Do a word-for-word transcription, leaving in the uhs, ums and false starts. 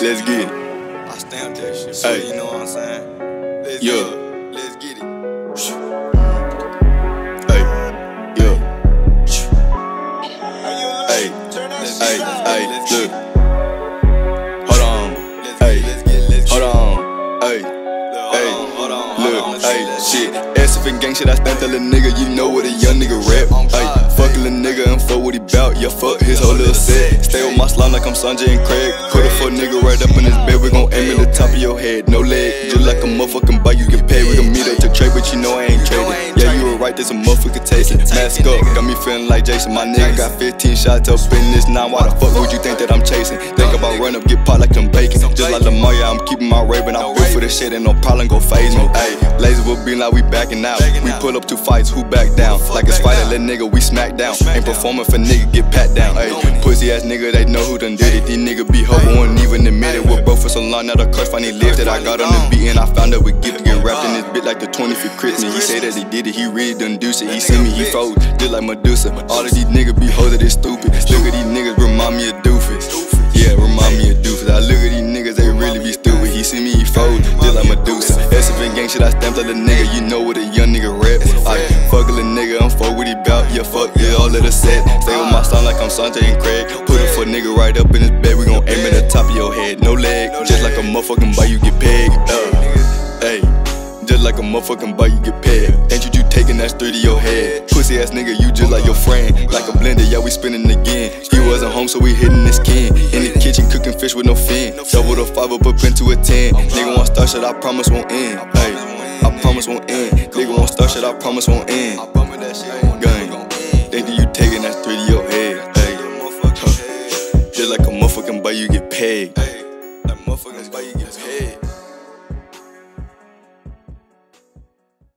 Let's get it. I stamped that shit, so you know what I'm saying? Let's yeah. Get it. Let's get it. Hey, yeah. Hey, hey, hey, look. Hold on. Hey, hold on. Hey, hey, look. Hey, shit. S F and gang shit, I stamped that little nigga. You know what a young nigga rap. Hey, fuck a little nigga and fuck what he bout. Yeah, fuck his whole little set. Stay with my slime like I'm Sanjay and Craig. Put a fuck nigga right up in his bed. We gon' aim at the top of your head. No leg. Just like a motherfucking bite, you get paid. We gon' meet up to trade, but you know I ain't traded. Yeah, you were right, there's a motherfucker tasting. Mask up, got me feeling like Jason. My nigga got fifteen shots up in this nine. Why the fuck would you think that I'm chasing? Think about run up, get pot like I'm bacon. Just like Lamar, yeah, I'm keeping my raven. I feel for this shit, ain't no problem, go phase me. Ayy, laser will be like we backing out. We pull up two fights, who back down? Like a spider, let nigga, we smack down. Ain't performing for nigga, get pat down. Ayy, pussy ass nigga, they know who done did it. These niggas be hoeing, won't even admit it. We're broke for so long, now the curse finally lives that I got on the beat and I found out we get to get wrapped in this bitch like the twenty for Christmas. He said that he did it, he really done do shit. He see me, he fold, just like Medusa. All of these niggas be hoes that is stupid. Look at these niggas, remind me of doofus. Yeah, remind me of doofus. I look at these niggas, they really be stupid. He see me, he fold, just like Medusa. S F and gang shit, I stamped like a nigga. You know what a young nigga rap. I fuck a little nigga, I'm fuck what he bout. Yeah, fuck, yeah, all of the set. Stay with my son like I'm Sanjay and Craig. Put a fuck nigga right up in his bed. We gon' aim at the top of your head. No leg, just like a motherfucking bite, you get pegged. Hey, just like a motherfucking bite, you get pegged. Ain't you, you taking that straight to your head? Pussy ass nigga, you just like your friend. Like a blender, yeah, we spinning again. He wasn't home, so we hitting his skin. In the kitchen, cooking fish with no fin. Double the five up, up into a ten. Nigga won't start shit, I promise won't end. Hey, I promise won't end. Nigga won't start shit, I promise won't end. Gang, think that you taking that straight to your head. Hey, huh. Just like a motherfucking bite, you get pegged. That motherfucking bite, you get pegged.